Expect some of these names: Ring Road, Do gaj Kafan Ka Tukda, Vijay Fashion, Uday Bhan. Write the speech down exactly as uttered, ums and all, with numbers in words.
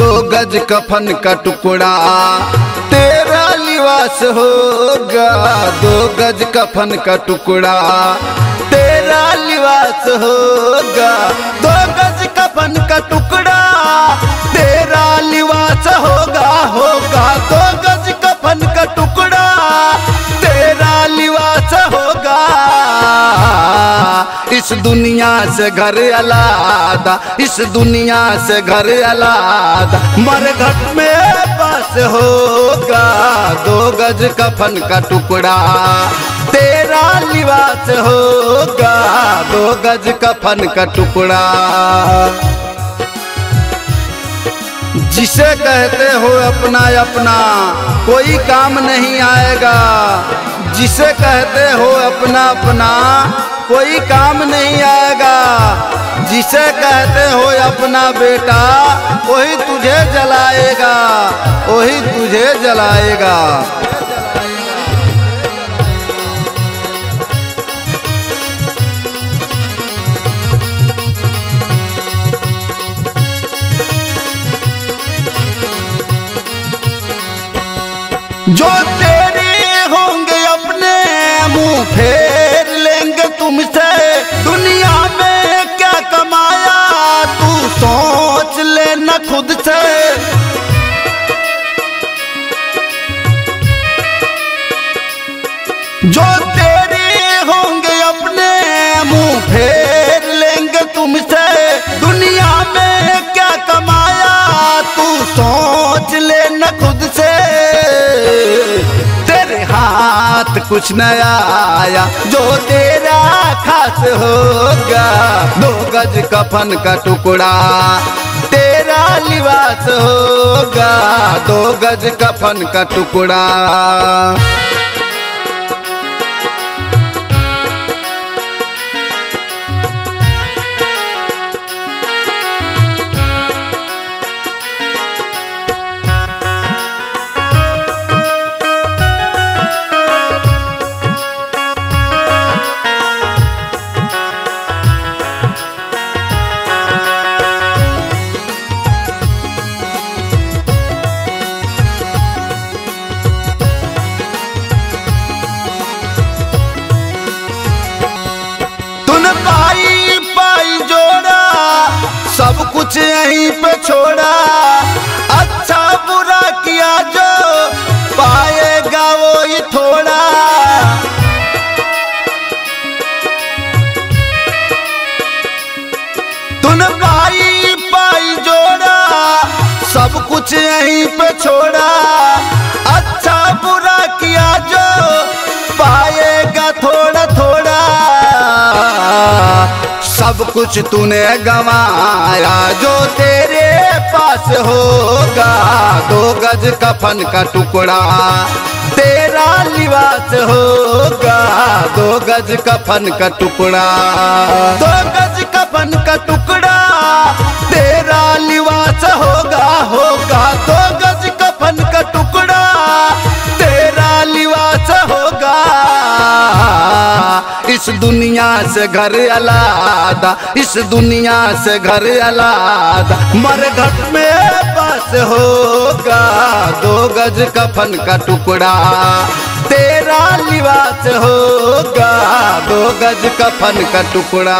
दो गज कफन का टुकड़ा तेरा लिवास होगा। दो गज कफन का टुकड़ा तेरा लिवास होगा। दो गज कफन का टुकड़ा तेरा लिवास होगा होगा। दो गज कफन का टुकड़ा तेरा लिवास होगा। इस दुनिया से घर अलादा, इस दुनिया से घर अलादा, मरघट में बस होगा। दो गज कफन का टुकड़ा तेरा लिबास होगा। दो गज कफन का टुकड़ा जिसे कहते हो अपना अपना कोई काम नहीं आएगा। जिसे कहते हो अपना अपना कोई काम नहीं आएगा। जिसे कहते हो अपना बेटा वही तुझे जलाएगा, वही तुझे जलाएगा। जो तेरे होंगे अपने मुंह फेर लेंगे तुमसे। दुनिया में क्या कमाया तू सोच लेना खुद से। जो तेरे होंगे अपने मुंह फेर लेंगे तुमसे। दुनिया में क्या कमाया तू सोच लेना खुद से। कुछ न आया जो तेरा खास होगा। दो गज कफन का टुकड़ा तेरा लिबास होगा। दो गज कफन का टुकड़ा सब कुछ यहीं पे छोड़ा। अच्छा बुरा किया जो पाएगा वो ही थोड़ा। तूने पाई पाई जोड़ा सब कुछ यहीं पे छोड़ा। अच्छा बुरा किया जो पाएगा थोड़ा थोड़ा। सब कुछ तूने गंवाया जो तेरे पास होगा। दो गज कफन का टुकड़ा तेरा लिबास होगा। दो गज कफन का टुकड़ा दो गज कफन का टुकड़ा तेरा लिबास होगा होगा। दो गज कफन का टुकड़ा तेरा लिबास होगा। इस दुनिया से घर अलादा, इस दुनिया से घर अलादा, मरघट में बस होगा। दो गज कफन का टुकड़ा तेरा लिबास होगा। दो गज कफन का टुकड़ा।